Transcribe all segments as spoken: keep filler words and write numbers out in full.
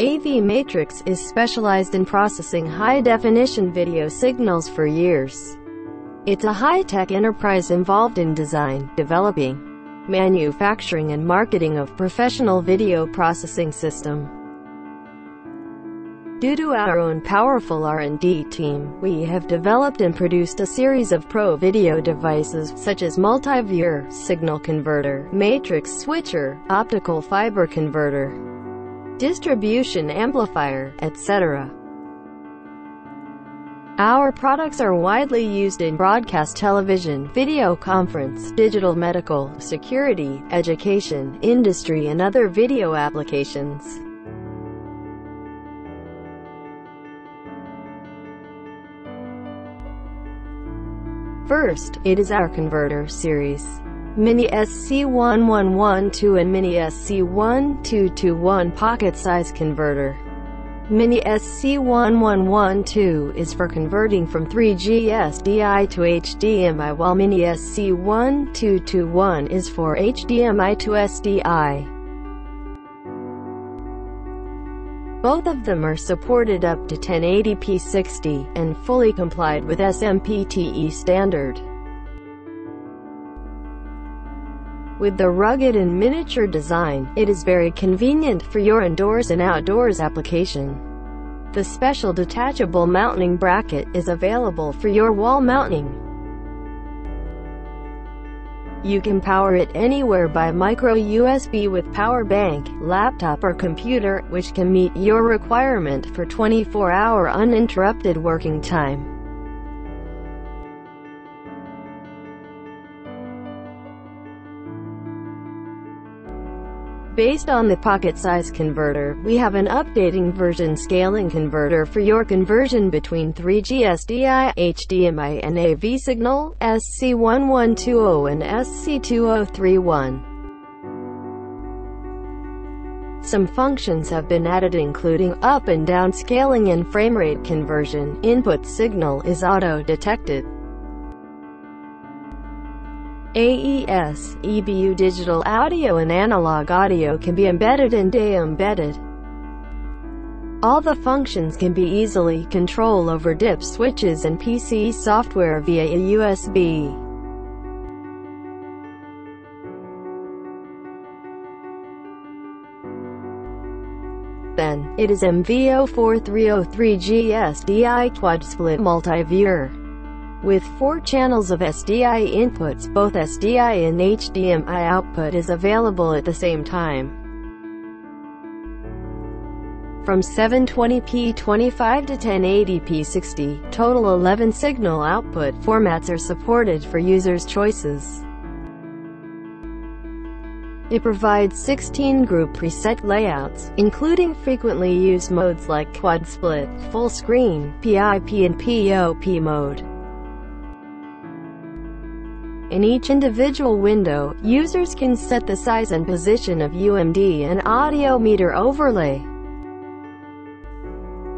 A V Matrix is specialized in processing high-definition video signals for years. It's a high-tech enterprise involved in design, developing, manufacturing and marketing of professional video processing system. Due to our own powerful R and D team, we have developed and produced a series of pro video devices, such as multi-viewer, signal converter, matrix switcher, optical fiber converter, distribution amplifier, et cetera. Our products are widely used in broadcast television, video conference, digital medical, security, education, industry and other video applications. First, it is our converter series. Mini S C one one one two and Mini S C one two two one pocket size converter. Mini S C one one one two is for converting from three G S D I to H D M I, while Mini S C one two two one is for H D M I to S D I. Both of them are supported up to ten eighty p sixty, and fully complied with S M P T E standard. With the rugged and miniature design, it is very convenient for your indoors and outdoors application. The special detachable mounting bracket is available for your wall mounting. You can power it anywhere by micro U S B with power bank, laptop or computer, which can meet your requirement for twenty-four hour uninterrupted working time. Based on the pocket size converter, we have an updating version scaling converter for your conversion between three G S D I, H D M I and A V signal, S C one one two zero and S C two zero three one. Some functions have been added including up and down scaling and framerate conversion. Input signal is auto-detected. A E S, E B U digital audio and analog audio can be embedded and de-embedded. All the functions can be easily controlled over D I P switches and P C software via a U S B. Then, it is M V zero four three zero three G S D I quad-split multi-viewer, with four channels of S D I inputs. Both S D I and H D M I output is available at the same time. From seven twenty p twenty-five to ten eighty p sixty, total eleven signal output formats are supported for users' choices. It provides sixteen group preset layouts, including frequently used modes like quad split, full screen, P I P and P O P mode. In each individual window, users can set the size and position of U M D and audio meter overlay.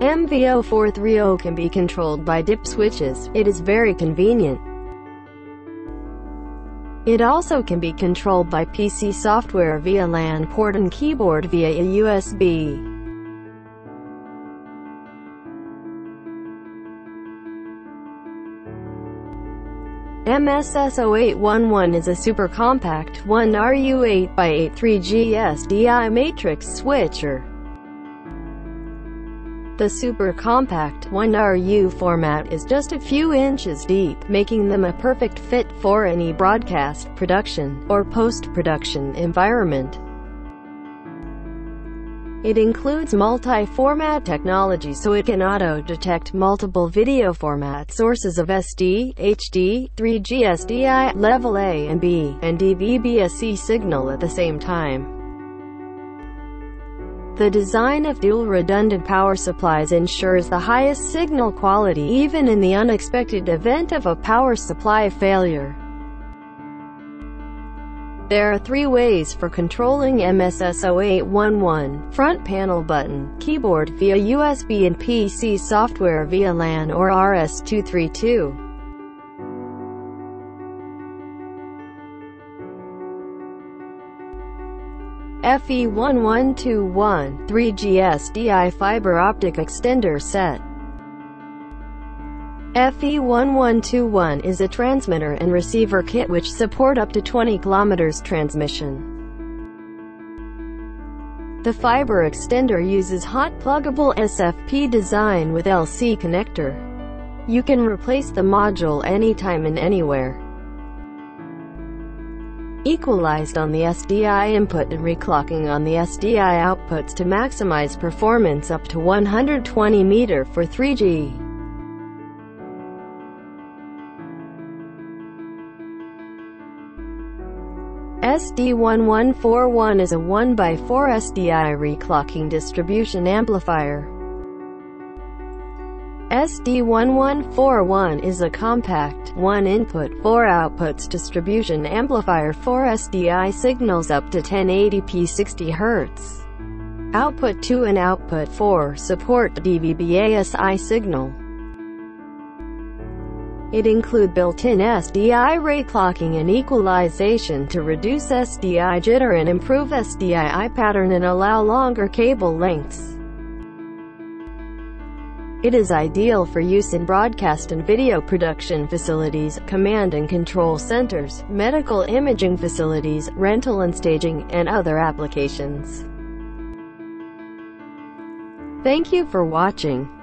M V zero four three zero can be controlled by D I P switches. It is very convenient. It also can be controlled by P C software via LAN port and keyboard via a U S B. M S S zero eight one one is a super compact one R U eight by eight three G S D I matrix switcher. The super compact one R U format is just a few inches deep, making them a perfect fit for any broadcast, production, or post-production environment. It includes multi-format technology so it can auto-detect multiple video format sources of S D, H D, three G S D I, level A and B, and D V B A S I signal at the same time. The design of dual redundant power supplies ensures the highest signal quality even in the unexpected event of a power supply failure. There are three ways for controlling M S S zero eight one one: front panel button, keyboard via U S B and P C software via LAN or R S two thirty-two. F E eleven twenty-one three G S D I fiber optic extender set. F E eleven twenty-one is a transmitter and receiver kit which support up to twenty kilometers transmission. The fiber extender uses hot pluggable S F P design with L C connector. You can replace the module anytime and anywhere. Equalized on the S D I input and reclocking on the S D I outputs to maximize performance up to one hundred twenty meters for three G. S D eleven forty-one is a one by four S D I reclocking distribution amplifier. S D eleven forty-one is a compact, one input, four outputs distribution amplifier for S D I signals up to ten eighty p sixty hertz. Output two and output four support D V B A S I signal. It includes built-in S D I rayclocking and equalization to reduce S D I jitter and improve S D I pattern and allow longer cable lengths. It is ideal for use in broadcast and video production facilities, command and control centers, medical imaging facilities, rental and staging, and other applications. Thank you for watching.